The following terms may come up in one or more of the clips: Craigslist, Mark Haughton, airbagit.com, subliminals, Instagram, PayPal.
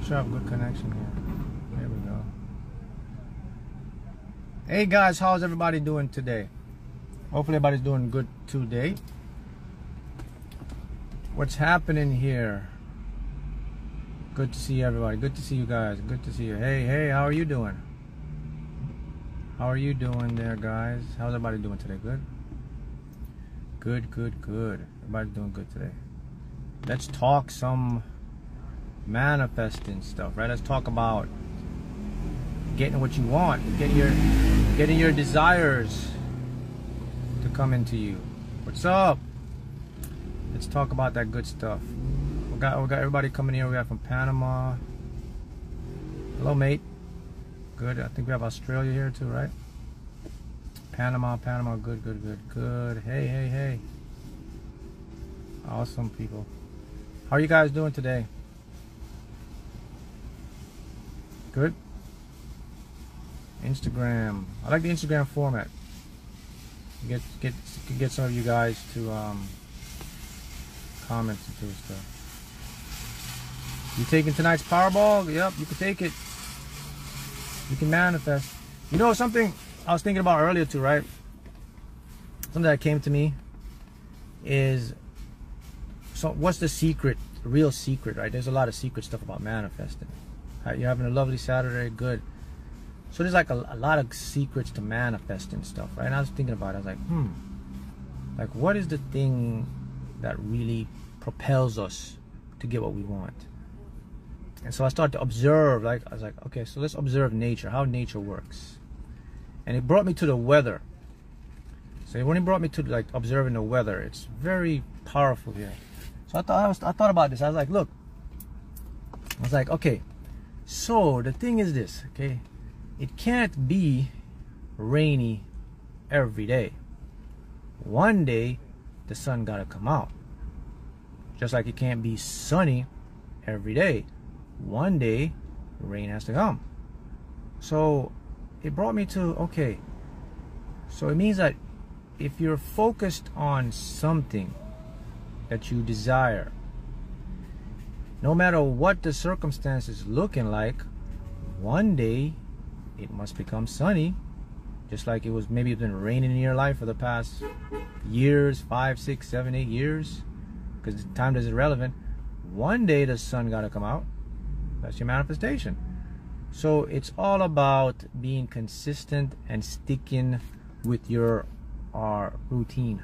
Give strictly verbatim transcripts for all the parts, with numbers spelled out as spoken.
make sure I have good connection here. There we go. Hey guys, how's everybody doing today? Hopefully everybody's doing good today. What's happening here? Good to see everybody. Good to see you guys. Good to see you. Hey, hey, how are you doing? How are you doing there, guys? How's everybody doing today? Good? Good, good, good. Everybody's doing good today. Let's talk some manifesting stuff, right? Let's talk about getting what you want, getting your getting your desires to come into you. What's up? Let's talk about that good stuff. We got we got everybody coming here. We got from Panama. Hello, mate. Good. I think we have Australia here too, right? Panama, Panama. Good, good, good, good. Hey, hey, hey. Awesome people. How are you guys doing today? Good. Instagram. I like the Instagram format. Get get get some of you guys to um, comment and do stuff. You taking tonight's Powerball? Yep, you can take it. You can manifest. You know, something I was thinking about earlier too, right? Something that came to me is, so what's the secret, the real secret, right? There's a lot of secret stuff about manifesting. Right, you're having a lovely Saturday, good. So there's like a, a lot of secrets to manifesting stuff, right? And I was thinking about it. I was like, hmm, like what is the thing that really propels us to get what we want? And so I started to observe, like, I was like, okay, so let's observe nature, how nature works. And it brought me to the weather. So when it brought me to like observing the weather, it's very powerful here. So I thought, I, was, I thought about this. I was like, look, I was like, okay, so the thing is this, okay? It can't be rainy every day. One day, the sun gotta come out. Just like it can't be sunny every day. One day, rain has to come. So it brought me to, okay, so it means that if you're focused on something that you desire, no matter what the circumstances looking like, one day it must become sunny, just like it was, maybe it's been raining in your life for the past years, five, six, seven, eight years, because time is irrelevant. One day the sun got to come out. That's your manifestation. So it's all about being consistent and sticking with your uh, routine.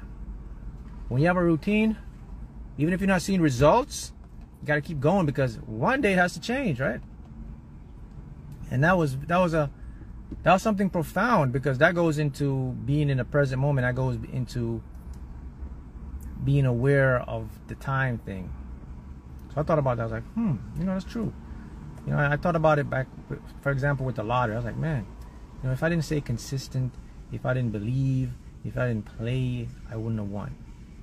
When you have a routine, even if you're not seeing results, you got to keep going, because one day it has to change, right? And that was that was a that was something profound, because that goes into being in the present moment. That goes into being aware of the time thing. So I thought about that. I was like, hmm, you know, that's true. You know, I thought about it back, for example, with the lottery. I was like, man, you know, if I didn't stay consistent, if I didn't believe, if I didn't play, I wouldn't have won.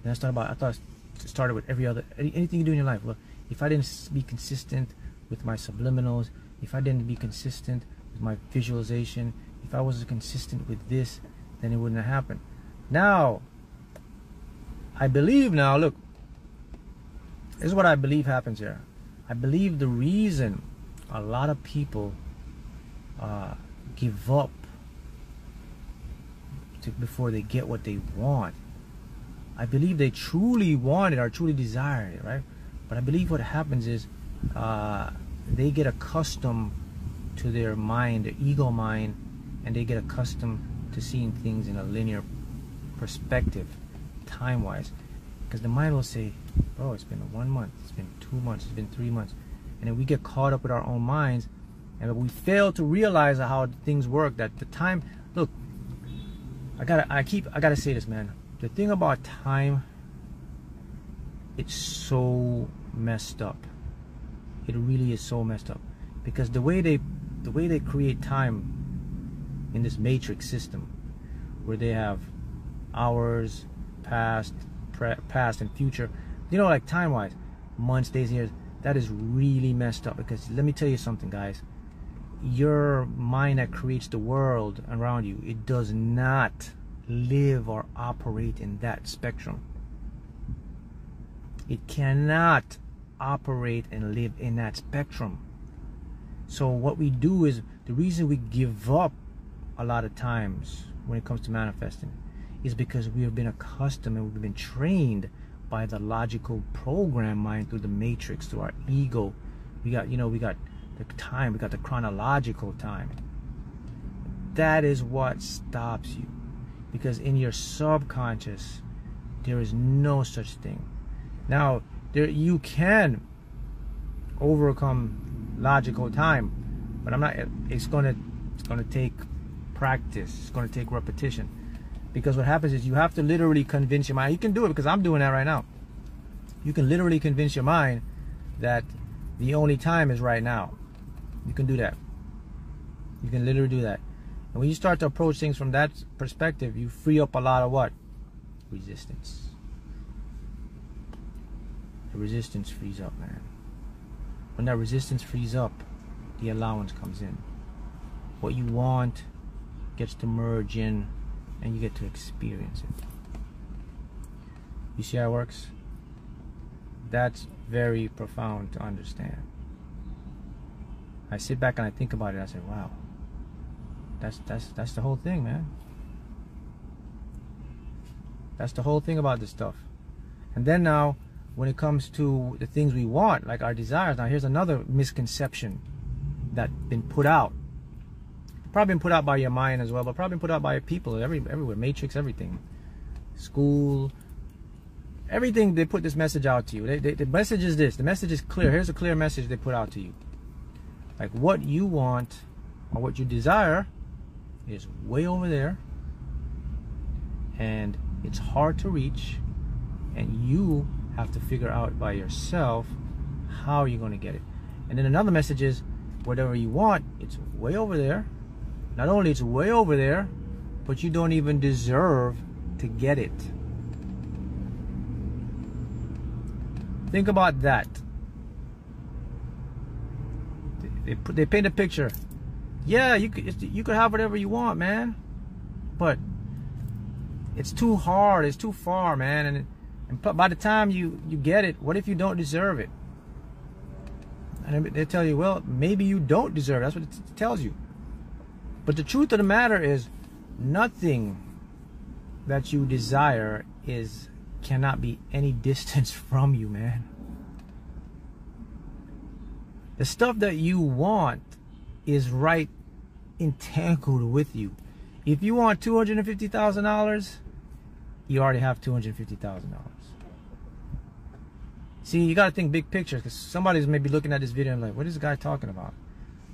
Then I thought about, I thought it started with every other, anything you do in your life. Well, if I didn't be consistent with my subliminals, if I didn't be consistent with my visualization, if I wasn't consistent with this, then it wouldn't have happened. Now, I believe now, look, this is what I believe happens here. I believe the reason a lot of people uh, give up to, before they get what they want, I believe they truly want it or truly desire it, right? But I believe what happens is, uh, they get accustomed to their mind, their ego mind, and they get accustomed to seeing things in a linear perspective, time-wise. Because the mind will say, bro, it's been one month, it's been two months, it's been three months. And then we get caught up with our own minds, and we fail to realize how things work, that the time, look, I gotta, I keep, I gotta say this, man. The thing about time, it's so messed up. It really is so messed up, because the way they the way they create time in this matrix system, where they have hours, past, pre past and future, you know, like time wise, months, days, years, that is really messed up. Because let me tell you something, guys, your mind that creates the world around you, it does not live or operate in that spectrum. It cannot operate and live in that spectrum. So what we do is, the reason we give up a lot of times when it comes to manifesting is because we have been accustomed and we've been trained by the logical program mind through the matrix, through our ego. We got, you know, we got the time, we got the chronological time. That is what stops you, because in your subconscious there is no such thing. Now, there you can overcome logical time, but I'm not. It's gonna, it's gonna take practice. It's gonna take repetition, because what happens is you have to literally convince your mind. You can do it, because I'm doing that right now. You can literally convince your mind that the only time is right now. You can do that. You can literally do that. And when you start to approach things from that perspective, you free up a lot of what? Resistance. The resistance frees up, man. When that resistance frees up, the allowance comes in. What you want gets to merge in, and you get to experience it. You see how it works? That's very profound to understand. I sit back and I think about it. I say, wow, that's that's that's the whole thing, man. That's the whole thing about this stuff. And then now, when it comes to the things we want, like our desires, now here's another misconception that's been put out. Probably been put out by your mind as well, but probably been put out by your people every, everywhere, matrix, everything, school, everything. They put this message out to you. They, they, the message is this. The message is clear. Here's a clear message they put out to you. Like, what you want or what you desire is way over there, and it's hard to reach, and you have to figure out by yourself how you're going to get it. And then another message is, whatever you want, it's way over there. Not only it's way over there, but you don't even deserve to get it. Think about that. They, they, they paint a picture. Yeah, you could, you could have whatever you want, man, but it's too hard, it's too far, man. And, and by the time you, you get it, what if you don't deserve it? And they tell you, well, maybe you don't deserve it. That's what it tells you. But the truth of the matter is, nothing that you desire is cannot be any distance from you, man. The stuff that you want is right entangled with you. If you want two hundred fifty thousand dollars, you already have two hundred fifty thousand dollars. See, you got to think big picture, because somebody's maybe looking at this video and like, what is this guy talking about?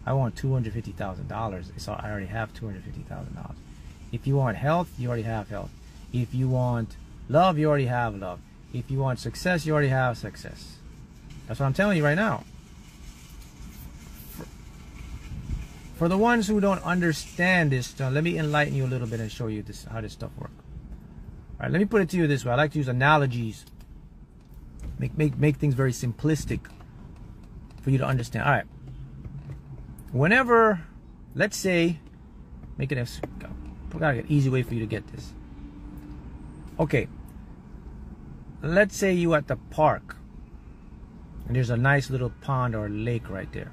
I want two hundred fifty thousand dollars, so I already have two hundred fifty thousand dollars. If you want health, you already have health. If you want love, you already have love. If you want success, you already have success. That's what I'm telling you right now. For, for the ones who don't understand this, let me enlighten you a little bit and show you this, how this stuff works. All right, let me put it to you this way. I like to use analogies. Make, make, make things very simplistic for you to understand. All right. Whenever, let's say, make it a, got an easy way for you to get this. Okay. Let's say you at the park, and there's a nice little pond or lake right there.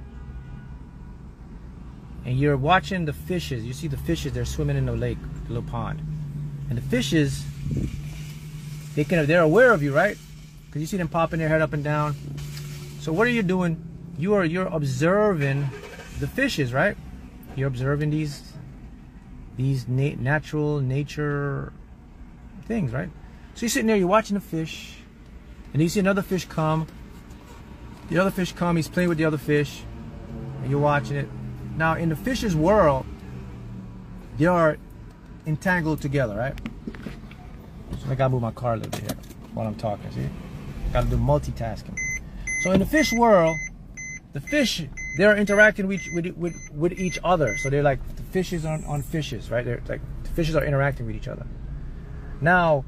And you're watching the fishes. You see the fishes, they're swimming in the lake, the little pond. And the fishes, they can, they're aware of you, right? Because you see them popping their head up and down. So what are you doing? You are you're observing the fishes, right? You're observing these these na natural nature things, right? So you're sitting there, you're watching the fish, and you see another fish come. The other fish come. He's playing with the other fish, and you're watching it. Now, in the fish's world, they are entangled together, right? So I gotta move my car a little bit here while I'm talking. See? Gotta do multitasking. So in the fish world, the fish, they're interacting with, with, with, with each other. So they're like the fishes on, on fishes, right? They're like the fishes are interacting with each other. Now,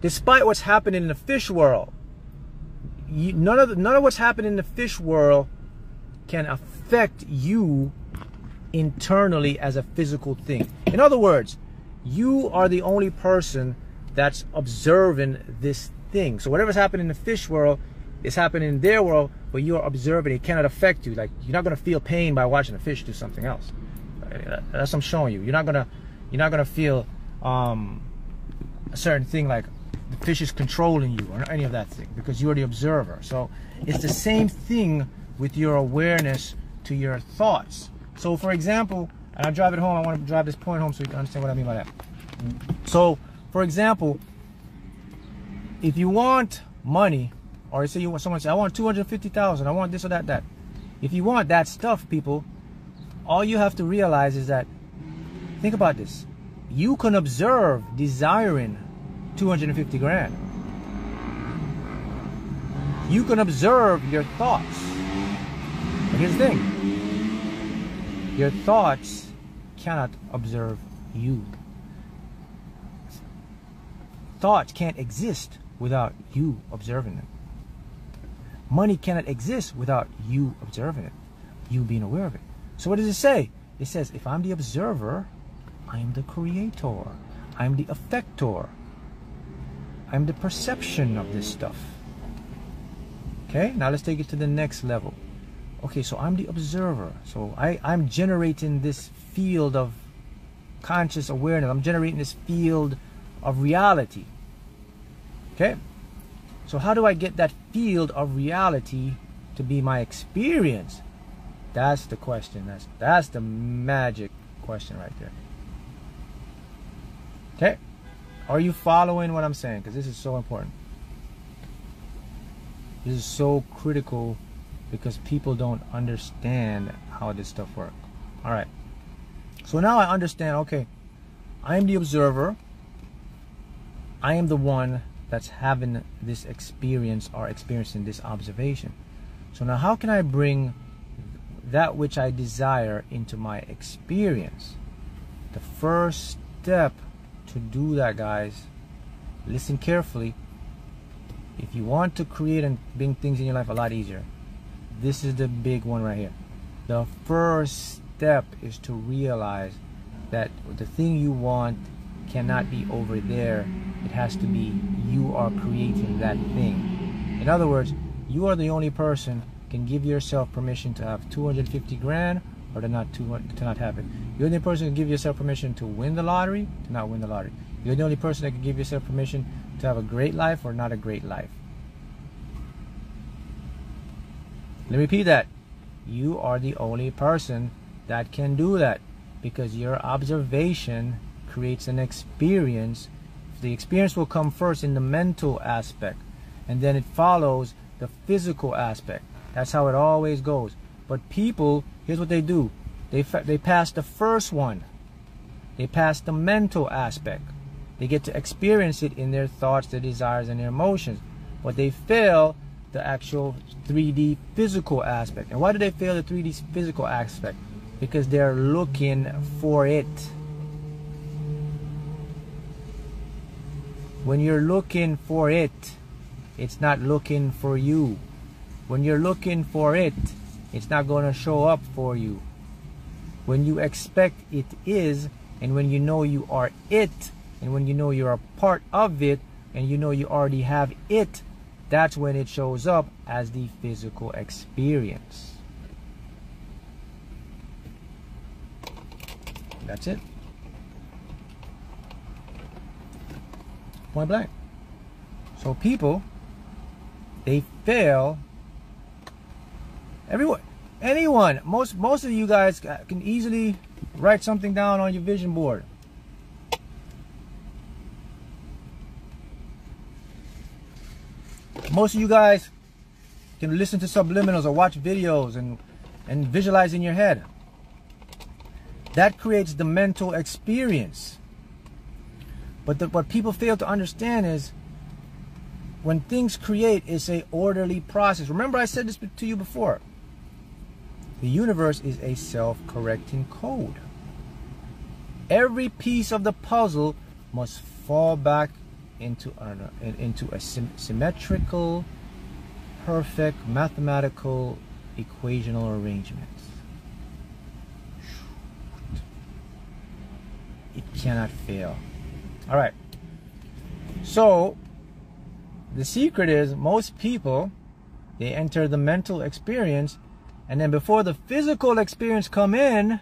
despite what's happening in the fish world, you, none of the, none of what's happening in the fish world can affect you internally as a physical thing. In other words, you are the only person that's observing this thing. So whatever's happening in the fish world It's happening in their world, but you're observing. It cannot affect you. Like, you're not going to feel pain by watching a fish do something else. That's what I'm showing you. You're not going to, you're not going to feel um, a certain thing like the fish is controlling you or any of that thing, because you're the observer. So it's the same thing with your awareness to your thoughts. So for example, and I drive it home, I want to drive this point home so you can understand what I mean by that. So for example, if you want money, or say you want, someone say, I want two hundred fifty thousand dollars, I want this or that, that. If you want that stuff, people, all you have to realize is that, think about this, you can observe desiring two hundred fifty grand. You can observe your thoughts. But here's the thing, your thoughts cannot observe you. Thoughts can't exist without you observing them. Money cannot exist without you observing it, you being aware of it. So what does it say? It says, if I'm the observer, I'm the creator. I'm the effector. I'm the perception of this stuff. Okay, now let's take it to the next level. Okay, so I'm the observer. So I, I'm generating this field of conscious awareness. I'm generating this field of reality. Okay? So how do I get that field of reality to be my experience? That's the question. That's, that's the magic question right there. Okay? Are you following what I'm saying? Because this is so important. This is so critical because people don't understand how this stuff works. All right. So now I understand, okay, I am the observer. I am the one that's having this experience or experiencing this observation. So now how can I bring that which I desire into my experience? The first step to do that, guys, listen carefully. If you want to create and bring things in your life a lot easier, this is the big one right here. The first step is to realize that the thing you want cannot be over there. It has to be you are creating that thing. In other words, you are the only person can give yourself permission to have two hundred fifty grand or to not to, to not have it. You're the only person who can give yourself permission to win the lottery, to not win the lottery. You're the only person that can give yourself permission to have a great life or not a great life. Let me repeat that. You are the only person that can do that, because your observation creates an experience. The experience will come first in the mental aspect, and then it follows the physical aspect. That's how it always goes. But people, here's what they do. They, they pass the first one. They pass the mental aspect. They get to experience it in their thoughts, their desires, and their emotions. But they fail the actual three D physical aspect. And why do they fail the three D physical aspect? Because they're looking for it. When you're looking for it, it's not looking for you. When you're looking for it, it's not going to show up for you. When you expect it is, and when you know you are it, and when you know you're a part of it, and you know you already have it, that's when it shows up as the physical experience. That's it. Point blank. So people, they fail. Everyone, anyone, most most of you guys can easily write something down on your vision board. Most of you guys can listen to subliminals or watch videos and, and visualize in your head. That creates the mental experience. But the, what people fail to understand is, when things create, it's an orderly process. Remember I said this to you before. The universe is a self-correcting code. Every piece of the puzzle must fall back into, uh, into a sym symmetrical, perfect, mathematical, equational arrangement. It cannot fail. All right. So the secret is, most people They enter the mental experience, and then before the physical experience come in,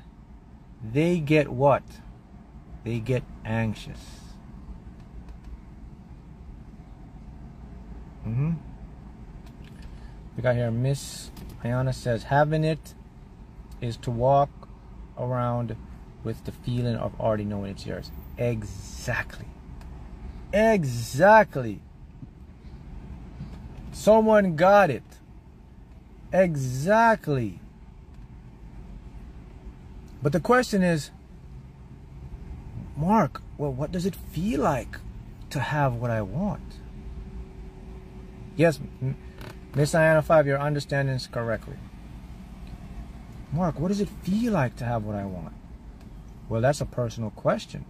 they get what? They get anxious. Mm-hmm. We got here, Miss Ayana says, having it is to walk around with the feeling of already knowing it's yours. Exactly. Exactly. Someone got it. Exactly. But the question is, Mark, well, what does it feel like to have what I want? Yes, Miss Diana five, your understanding is correctly. Mark, what does it feel like to have what I want? Well, that's a personal question.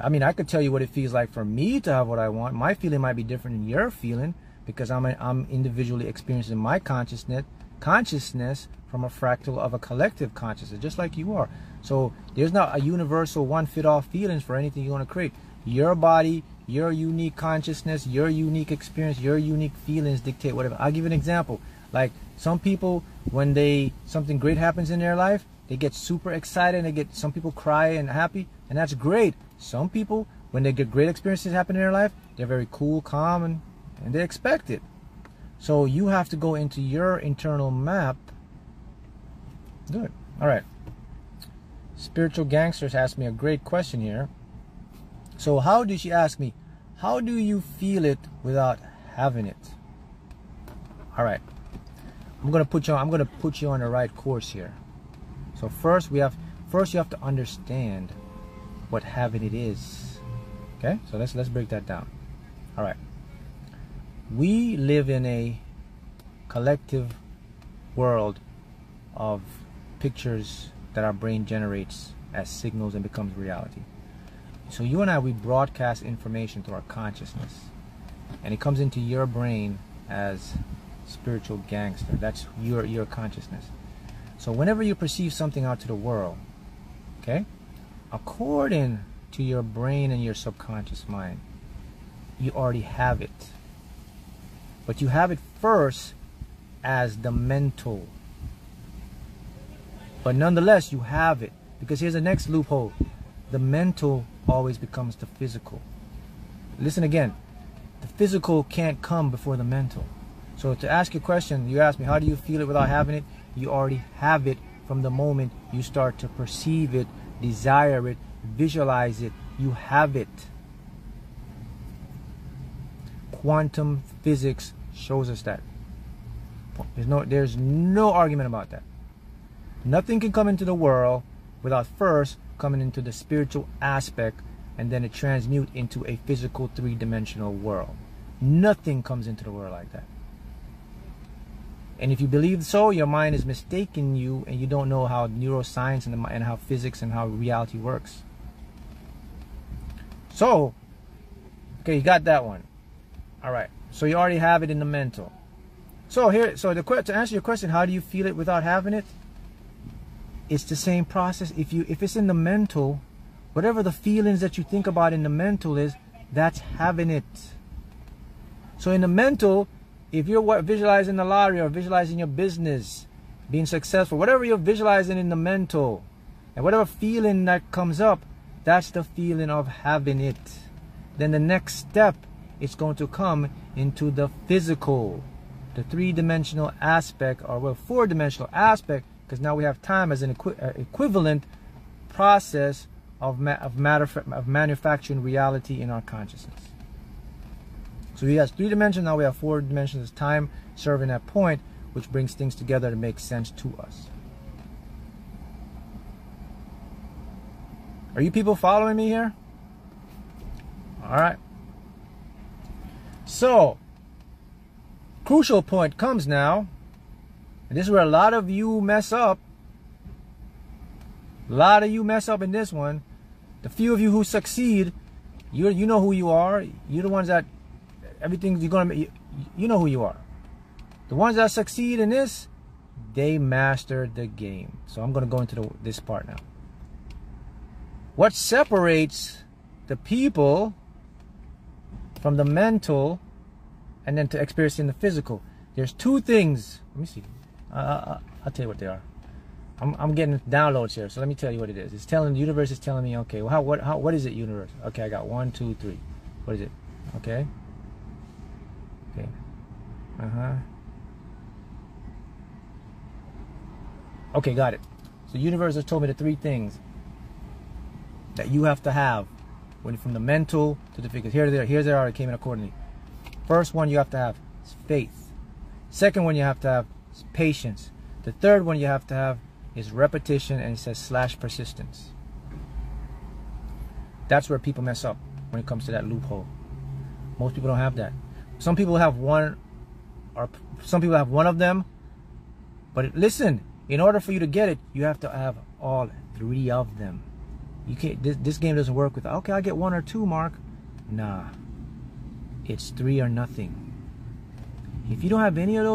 I mean, I could tell you what it feels like for me to have what I want. My feeling might be different than your feeling, because I'm a, I'm individually experiencing my consciousness consciousness from a fractal of a collective consciousness, just like you are. So there's not a universal one-fit-all feelings for anything you want to create. Your body, your unique consciousness, your unique experience, your unique feelings dictate whatever. I'll give you an example. Like some people, when they something great happens in their life, they get super excited, and they get, some people cry and happy, and that's great. Some people, when they get great experiences happen in their life, they're very cool, calm, and And they expect it. So you have to go into your internal map. Do it. All right. Spiritual Gangsters asked me a great question here. So how did she ask me, how do you feel it without having it? All right. I'm gonna put you on, I'm gonna put you on the right course here. So first we have first you have to understand what having it is. Okay, so let's let's break that down. All right. We live in a collective world of pictures that our brain generates as signals and becomes reality. So you and I, we broadcast information through our consciousness, and it comes into your brain as spiritual gangster. That's your your consciousness. So whenever you perceive something out to the world, okay, according to your brain and your subconscious mind, you already have it. But you have it first as the mental. But nonetheless, you have it. Because here's the next loophole. The mental always becomes the physical. Listen again. The physical can't come before the mental. So to ask your question, you asked me, how do you feel it without having it? You already have it from the moment you start to perceive it, desire it, visualize it. You have it. Quantum physics shows us that. There's no, there's no argument about that. Nothing can come into the world without first coming into the spiritual aspect, and then it transmute into a physical three-dimensional world. Nothing comes into the world like that. And if you believe so, your mind is mistaking you, and you don't know how neuroscience and, the, and how physics and how reality works. So, okay, you got that one. All right, so you already have it in the mental. So here, so the, to answer your question, how do you feel it without having it? It's the same process. If you, if it's in the mental, whatever the feelings that you think about in the mental is, that's having it. So in the mental, if you're visualizing the lottery or visualizing your business, being successful, whatever you're visualizing in the mental, and whatever feeling that comes up, that's the feeling of having it. Then the next step, it's going to come into the physical, the three-dimensional aspect, or well, four-dimensional aspect, because now we have time as an equi uh, equivalent process of, ma of, matter of manufacturing reality in our consciousness. So we have three dimensions, now we have four dimensions, time serving that point, which brings things together to make sense to us. Are you people following me here? All right. So, crucial point comes now, and this is where a lot of you mess up. A lot of you mess up in this one. The few of you who succeed, you you know who you are. You're the ones that everything you're gonna you, you know who you are. The ones that succeed in this, they mastered the game. So I'm gonna go into the, this part now. What separates the people from the mental and then to experiencing the physical? There's two things. Let me see. Uh, I'll tell you what they are. I'm, I'm getting downloads here, so let me tell you what it is. It's telling the universe is telling me, okay, well, how what how what is it, universe? Okay, I got one, two, three. What is it? Okay. Okay. Uh huh. Okay, got it. So universe has told me the three things that you have to have, when from the mental to the figures. Here, there, here, there are. It came in accordingly. First one you have to have is faith. Second one you have to have is patience. The third one you have to have is repetition, and it says slash persistence. That's where people mess up when it comes to that loophole. Most people don't have that. Some people have one, or some people have one of them. But listen, in order for you to get it, you have to have all three of them. You can't. This, this game doesn't work with. Okay, I get one or two, Mark. Nah. It's three or nothing. If you don't have any of those.